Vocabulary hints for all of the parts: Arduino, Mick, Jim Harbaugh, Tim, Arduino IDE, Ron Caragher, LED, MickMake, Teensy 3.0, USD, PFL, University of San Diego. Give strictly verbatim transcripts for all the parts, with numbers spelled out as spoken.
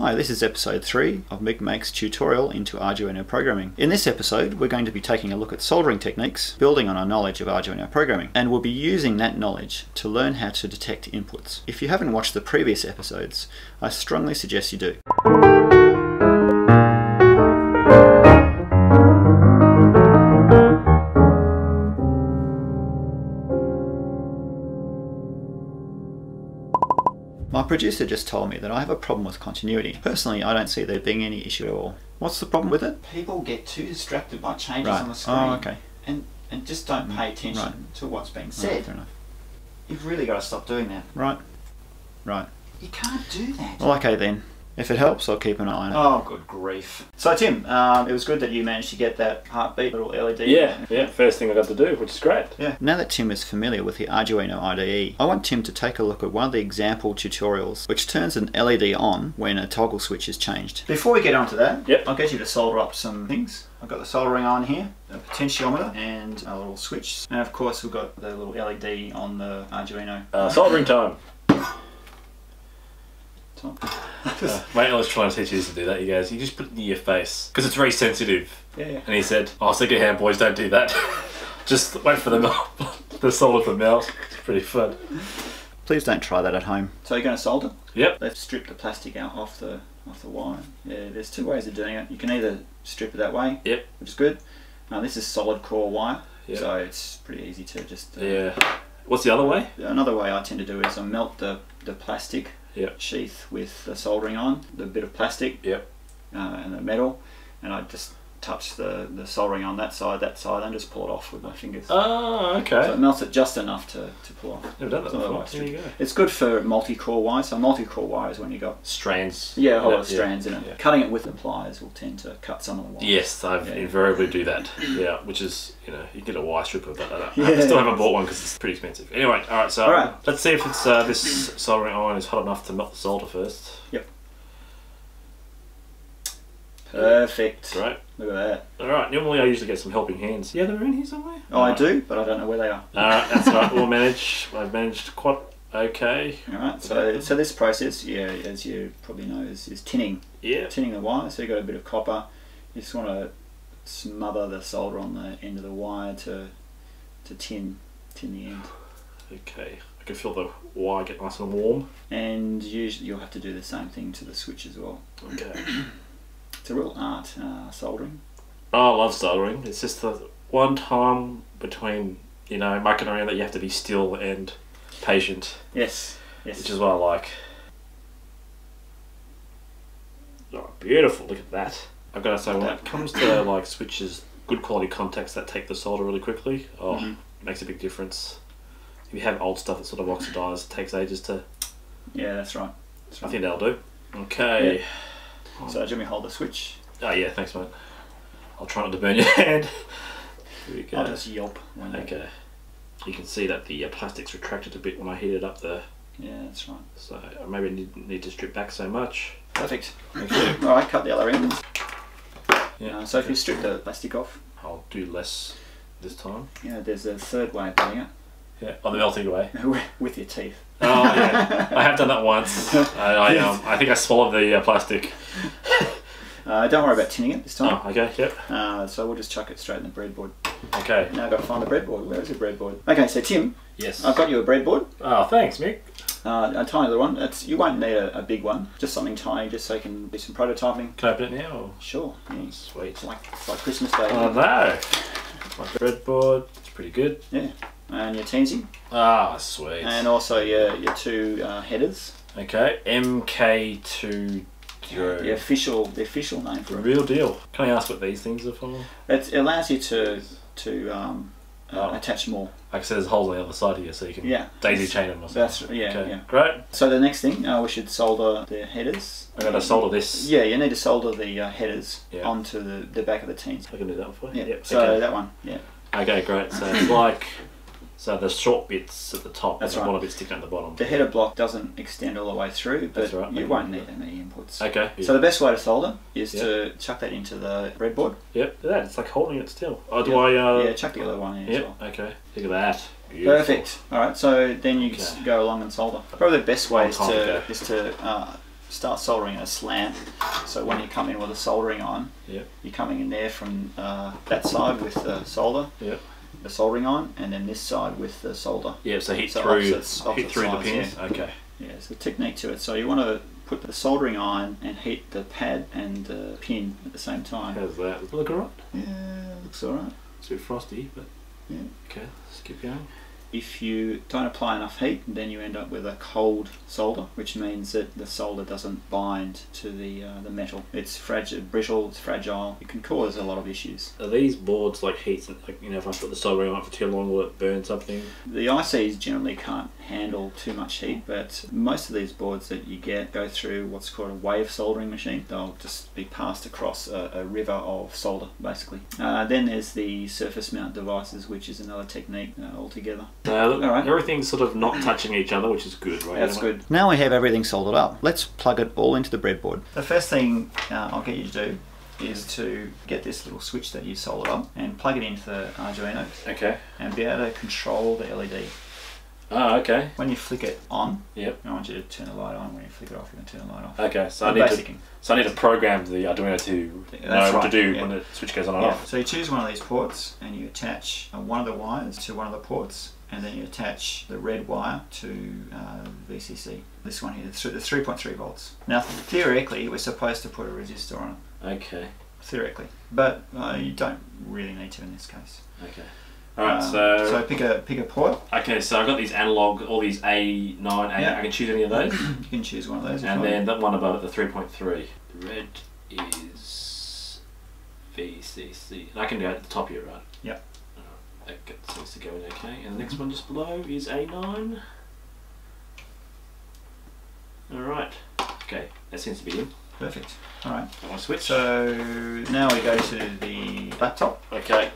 Hi, this is episode three of MickMake's tutorial into Arduino programming. In this episode, we're going to be taking a look at soldering techniques, building on our knowledge of Arduino programming, and we'll be using that knowledge to learn how to detect inputs. If you haven't watched the previous episodes, I strongly suggest you do. My producer just told me that I have a problem with continuity. Personally, I don't see there being any issue at all. What's the problem with it? People get too distracted by changes right. on the screen oh, okay. and, and just don't pay attention right. to what's being said. Right, fair enough. You've really got to stop doing that. Right. Right. You can't do that. Well, okay then. If it helps, I'll keep an eye on it. Oh, good grief. So Tim, um, it was good that you managed to get that heartbeat little L E D. Yeah, yeah, first thing I got to do, which is great. Yeah. Now that Tim is familiar with the Arduino I D E, I want Tim to take a look at one of the example tutorials, which turns an L E D on when a toggle switch is changed. Before we get onto that, yep. I'll get you to solder up some things. I've got the soldering iron here, a potentiometer and a little switch. And of course, we've got the little L E D on the Arduino. Uh, soldering time. uh, mate, I was trying to teach you this to do that, you guys. You just put it near your face because it's very sensitive. Yeah. And he said, "Oh, stick your hand, boys. Don't do that. Just wait for the melt, the solder to melt." It's pretty fun. Please don't try that at home. So you're going to solder? Yep. Let's strip the plastic out off the off the wire. Yeah. There's two ways of doing it. You can either strip it that way. Yep. Which is good. Now this is solid core wire, yep. so it's pretty easy to just. Uh, yeah. What's the other way? Another way I tend to do is I melt the the plastic. Yep. Sheath with the soldering on, the bit of plastic, yep. uh, and the metal, and I just touch the, the soldering on that side, that side, and just pull it off with my fingers. Oh, okay. So it melts it just enough to, to pull off. Never done that before. There you go. It's good for multi-core wire. So multi-core wire is when you got strands. Yeah, a whole lot of strands in it. Yeah. Cutting it with the pliers will tend to cut some of the wire. Yes, I yeah. invariably do that. Yeah, which is, you know, you get a wire strip of that. I, yeah. I still haven't bought one because it's pretty expensive. Anyway, all right. So all right. let's see if it's uh, this soldering iron is hot enough to melt the solder first. Yep. Perfect. Right. Look at that. Alright, normally I usually get some helping hands. Yeah, they're in here somewhere? Oh, right. I do, but I don't know where they are. Alright, that's right. We'll manage. I've managed quite okay. Alright, so so this process, yeah, as you probably know, is, is tinning. Yeah. Tinning the wire. So you've got a bit of copper. You just want to smother the solder on the end of the wire to to tin, tin the end. Okay. I can feel the wire get nice and warm. And usually you'll have to do the same thing to the switch as well. Okay. It's a real art, uh, soldering. Oh, I love soldering. It's just the one time between, you know, mucking around that you have to be still and patient. Yes, yes. Which is what I like. Oh, beautiful. Look at that. I've got to say, when it comes to, like, switches, good quality contacts that take the solder really quickly, oh, mm-hmm. it makes a big difference. If you have old stuff that sort of oxidizes, it takes ages to... Yeah, that's right. That's right. I think that'll do. Okay. Yeah. So, Jimmy, hold the switch. Oh yeah, thanks mate. I'll try not to burn your hand. Here we go. I'll just yelp. When okay. You can see that the uh, plastic's retracted a bit when I heat it up there. Yeah, that's right. So maybe need, need to strip back so much. Perfect. Okay. All right, cut the other end. Yeah. Uh, so if you strip the plastic off. I'll do less this time. Yeah, there's a third way of doing it. Yeah, on the melting way. With your teeth. Oh yeah, I have done that once. I, I, um, I think I swallowed the uh, plastic. Uh, don't worry about tinning it this time. Oh, okay, yep. Uh, so we'll just chuck it straight in the breadboard. Okay. Now I've got to find the breadboard. Where is the breadboard? Okay, so Tim. Yes. I've got you a breadboard. Oh, thanks Mick. Uh, a tiny little one. It's, you won't need a, a big one. Just something tiny, just so you can do some prototyping. Can I open it now? Or? Sure. Yeah. Sweet. It's like, it's like Christmas Day. Oh no. My breadboard. It's pretty good. Yeah. And your Teensy. Ah, oh, sweet. And also your, your two uh, headers. Okay, M K two zero. The official, the official name for the real deal. Can I ask what these things are for? It allows you to to um, oh. uh, attach more. Like I said, there's holes on the other side here, so you can yeah. daisy chain them or something. That's yeah, okay. yeah. Great. So the next thing, uh, we should solder the headers. I got to solder this. Yeah, you need to solder the uh, headers yeah. onto the, the back of the Teensy. I can do that for you. Yeah. Yep. So okay. that one. Yeah. Okay, great. So it's like. So the short bits at the top, that's and the right. bottom bit sticking at the bottom. The header block doesn't extend all the way through, but right, you won't need that many inputs. Okay. Yeah. So the best way to solder is yep. to chuck that into the breadboard. Yep. Look at that. It's like holding it still. Oh, do yep. I? Uh... Yeah. Chuck the other one in. Yep. As well. Okay. Look at that. Beautiful. Perfect. All right. So then you okay. go along and solder. Probably the best way is to, is to uh, start soldering at a slant, so when you come in with a soldering iron, yep. you're coming in there from uh, that side with the solder, yep. the soldering iron, and then this side with the solder. Yeah, so hit so through, opposite, opposite hit through sides, the pins. Yeah. Okay. Yeah, there's a technique to it. So you want to put the soldering iron and hit the pad and the pin at the same time. How's that? Does it look alright? Yeah, it looks alright. It's a bit frosty, but yeah. Okay, let's keep going. If you don't apply enough heat, then you end up with a cold solder, which means that the solder doesn't bind to the uh, the metal. It's fragile, brittle, it's fragile. It can cause a lot of issues. Are these boards like heat, like, you know, if I put the soldering on for too long, will it burn something? The I Cs generally can't handle too much heat, but most of these boards that you get go through what's called a wave soldering machine. They'll just be passed across a, a river of solder, basically. Uh, then there's the surface mount devices, which is another technique uh, altogether. Uh, look, all right. Everything's sort of not touching each other, which is good, right? That's good. Now we have everything soldered up. Let's plug it all into the breadboard. The first thing uh, I'll get you to do is to get this little switch that you soldered up and plug it into the Arduino. Okay. And be able to control the L E D. Oh, okay. When you flick it on, yep. I want you to turn the light on. When you flick it off, you can turn the light off. Okay, so, I need, to, so I need to program the Arduino to That's know right. what to do yep. when the switch goes on and yep. off. So you choose one of these ports and you attach one of the wires to one of the ports, and then you attach the red wire to uh, V C C. This one here, the three point three volts. Now, theoretically, we're supposed to put a resistor on it. Okay. Theoretically, but uh, you don't really need to in this case. Okay. All right. Um, so so pick a pick a port. Okay. So I've got these analog, all these A nine, A eight. Yeah. I can choose any of those. You can choose one of those. And then that one above it, the three point three. The red is V C C. And I can go at the top here, right? Yep. That seems to go in okay. And the next one just below is A nine. Alright. Okay, that seems to be in. Perfect. Alright. I want to switch. So now we go to the laptop. Okay.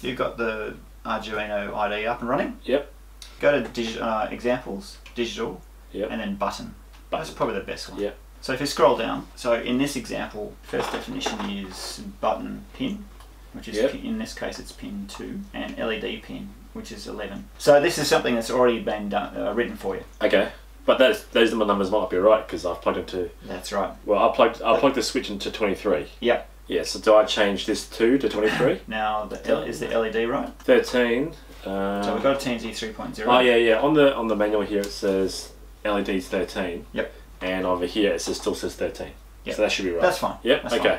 You've got the Arduino I D E up and running. Yep. Go to dig uh, examples, digital, yep. and then button. button. That's probably the best one. Yep. So if you scroll down, so in this example, first definition is button pin, which is, yep. in this case, it's pin two, and L E D pin, which is eleven. So this is something that's already been done, uh, written for you. Okay, but those those numbers might not be right, because I've plugged into... That's right. Well, I plugged I plugged the switch into twenty-three. Yep. Yeah, so do I change this two to twenty-three? Now, the L is the L E D right? thirteen. Um, so we've got a Teensy three point oh. Oh, yeah, yeah. On the, on the manual here, it says L E D's thirteen. Yep. And over here, it says, still says thirteen. Yep. So that should be right. That's fine. Yep, that's okay. Fine.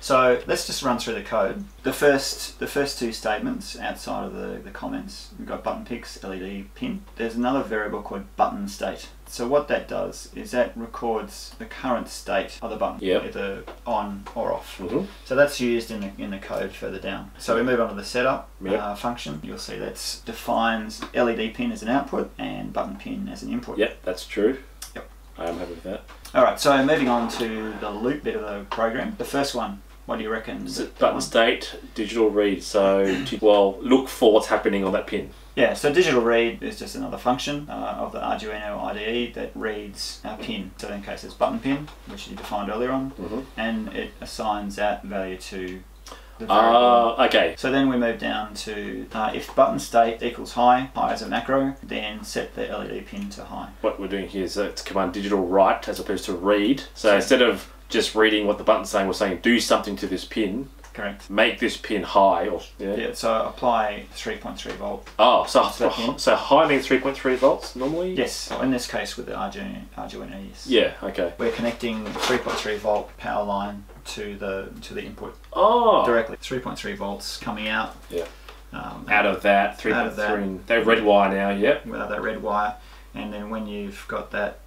So let's just run through the code. The first, the first two statements outside of the, the comments, we've got button picks, L E D pin. There's another variable called button state. So what that does is that records the current state of the button, yep. either on or off. Mm-hmm. So that's used in the, in the code further down. So we move on to the setup yep. uh, function. You'll see that defines L E D pin as an output and button pin as an input. Yep, that's true. Yep. I am happy with that. All right, so moving on to the loop bit of the program. The first one. What do you reckon? Is it button state, digital read, so, well, look for what's happening on that pin. Yeah, so digital read is just another function uh, of the Arduino I D E that reads our pin. So in case it's button pin, which you defined earlier on, mm-hmm. and it assigns that value to the variable. Uh, okay. So then we move down to uh, if button state equals high, high is a macro, then set the L E D pin to high. What we're doing here is uh, it's command digital write as opposed to read. So okay. instead of just reading what the button's saying, we're saying do something to this pin. Correct. Make this pin high. Or, yeah. yeah, so apply three point three volt. Oh, so, so, so high means three point three volts normally? Yes, in this case with the Arduino, Arduino yes. Yeah, okay. We're connecting the three point three volt power line to the to the input. Oh! Directly. three point three volts coming out. Yeah. Um, out of that, three point three. That red wire now, yep. Without that red wire. And then when you've got that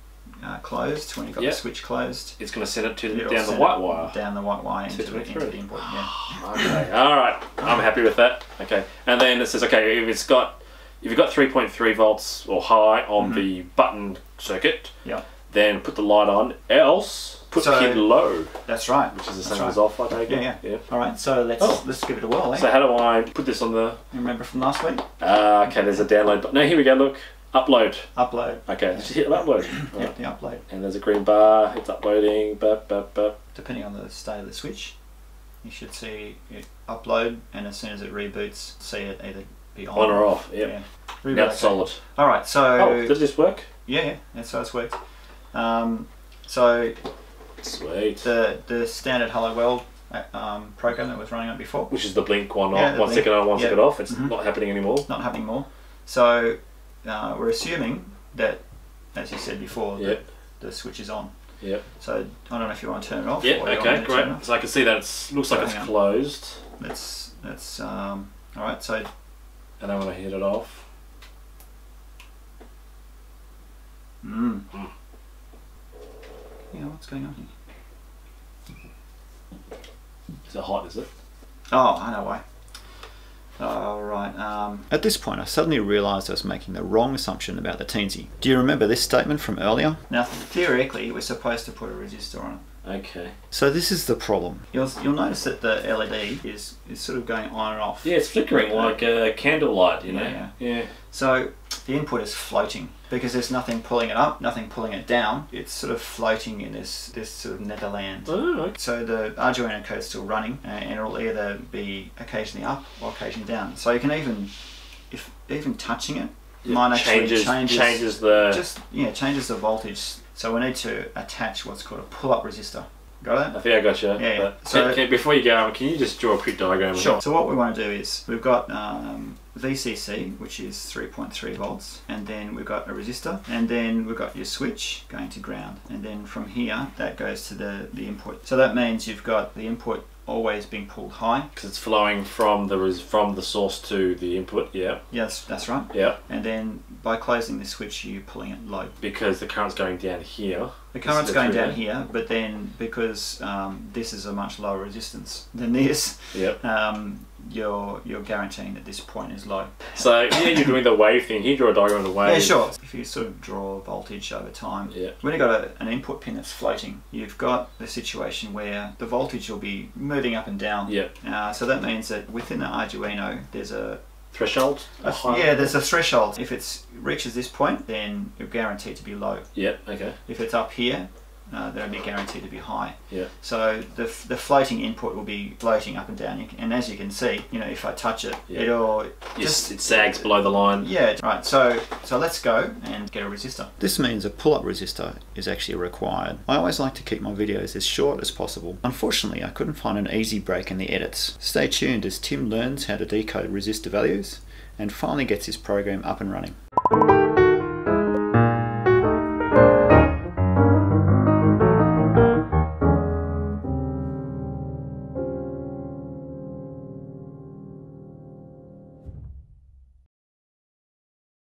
Uh, closed, when you've got yep. the switch closed, it's going to send it to the, down the white wire. Down the white wire into, into the input. Yeah. Okay. All right. I'm happy with that. Okay. And then it says, okay, if it's got, if you've got three point three volts or high on mm-hmm. the button circuit, yeah. then put the light on. Else, put so, pin low. That's right. Which is the same right. as off. I take yeah, it. Yeah. yeah. All right. So let's oh. let's give it a whirl. Eh? So how do I put this on the? You remember from last week? Uh, okay. There's a download button. No, here we go. Look. Upload. Upload. Okay, just hit upload. Right. Yep, the upload. And there's a green bar, it's uploading. Bah, bah, bah. Depending on the state of the switch, you should see it upload, and as soon as it reboots, see it either be on, on or off. Yep. Yeah. Reboot, now it's okay. solid. Alright, so. Oh, did this work? Yeah, yeah, that's how it's worked. Um, So sweet. The the standard Hello World um, program that was running up before, which is the blink one yeah, on, one blink. second on, one yep. second off. It's mm-hmm. not happening anymore. Not happening more. So uh, we're assuming that, as you said before, yep. that the switch is on. Yeah. So I don't know if you want to turn it off. Yeah. Okay. Great. So I can see that it looks like so, it's closed. That's that's um, all right. So and I want to hit it off. Mm. Mm. Yeah, what's going on here? It's a hot, is it? Oh, I know why. Alright, um... At this point, I suddenly realised I was making the wrong assumption about the Teensy. Do you remember this statement from earlier? Now, theoretically, we're supposed to put a resistor on it. Okay. So this is the problem. You'll, you'll notice that the L E D is, is sort of going on and off. Yeah, it's flickering like a candle light, you know? Yeah. yeah. yeah. So, the input is floating because there's nothing pulling it up, nothing pulling it down. It's sort of floating in this this sort of netherland. Oh, okay. So the Arduino code is still running, and it'll either be occasionally up or occasionally down. So you can even, if even touching it, it mine changes, actually changes changes the just yeah changes the voltage. So we need to attach what's called a pull-up resistor. Got that? I think I got you. Yeah. But so can, can, before you go, can you just draw a quick diagram? Sure. So what we want to do is we've got um, V C C, which is three point three volts, and then we've got a resistor, and then we've got your switch going to ground, and then from here that goes to the the input. So that means you've got the input always being pulled high because it's flowing from the res from the source to the input. Yeah. Yes, that's right. Yeah. And then by closing the switch, you're pulling it low because the current's going down here. The current's going down here, but then because um, this is a much lower resistance than this, yep. um, you're you're guaranteeing that this point is low. So yeah, you're doing the wave thing. Here, draw a diagram of the wave. Yeah, sure. If you sort of draw voltage over time, yep. when you've got a, an input pin that's floating, you've got the situation where the voltage will be moving up and down. Yeah. Uh, so that means that within the Arduino, there's a threshold? A yeah, there's a threshold. If it reaches this point, then you're guaranteed to be low. Yeah, okay. If it's up here, uh, then it'll be guaranteed to be high. Yeah. So the, f the floating input will be floating up and down. And as you can see, you know, if I touch it, yeah. it'll just... It sags below the line. Yeah. Right, so, so let's go and get a resistor. This means a pull-up resistor is actually required. I always like to keep my videos as short as possible. Unfortunately, I couldn't find an easy break in the edits. Stay tuned as Tim learns how to decode resistor values and finally gets his program up and running.